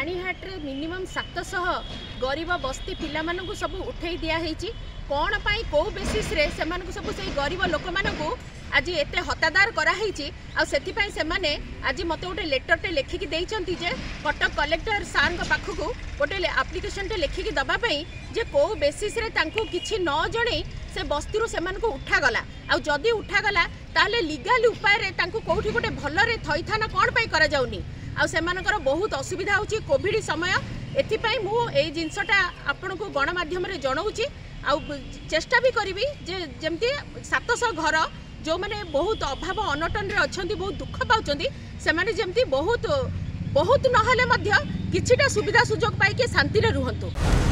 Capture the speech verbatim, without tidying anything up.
रानीहाट रे मिनिमम सात सौ गरीब बस्ती पिला मानू सब उठे दिहती कौन पाई को बेसिस रे को सब से गरीब लोक मानू आज एत हतादार कराई से माने आज मत गोटे लेटरटे लिखिकी जे कटक कलेक्टर सार पाखक गोटे आप्लिकेसन लिखिकी दवापाई जे को बेसिस रे कि न जड़े से बस्ती से उठागला आदि उठागला ताले लीगल उपाय कौटी गोटे भलरे थैथान कौन पाई करा जाउनी आ सेमानकर बहुत असुविधा होची कोविड समय एथिपाई मु ए जिनसटा आपण को गणमाध्यम रे जणाउची आ चेष्टा भी करिवि जे जेमती सात सौ घर जो माने बहुत अभाव अनटन रे अछंती बहुत दुख पाउचंती से माने जेमती बहुत बहुत न हले मध्य किछिटा सुविधा सुजोग पाई के शांति रे रहंतु।